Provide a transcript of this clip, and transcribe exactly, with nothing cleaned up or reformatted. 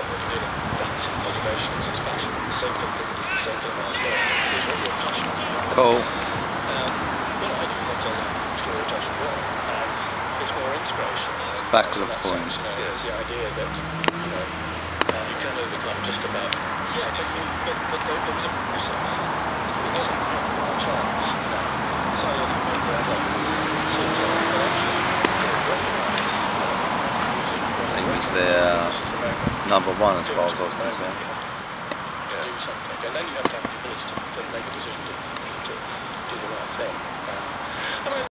what we're feeling. That's motivation, it's passion. Same thing with the same thing as well. It's what you're passionate about. Cool. Um, what I do is I tell them sure it doesn't work. Um, it's more inspiration. Uh, Back to the point. Sense, uh, yes. The idea that, you know, uh, you can overcome just about, yeah, but, you, but, but there, there was a process. It doesn't happen by chance. You know? So I don't know where that sort of direction. I think it's the... Uh, number one as far as I was concerned. Yeah. Do something, and then you have to have the ability to make a decision to do the right thing.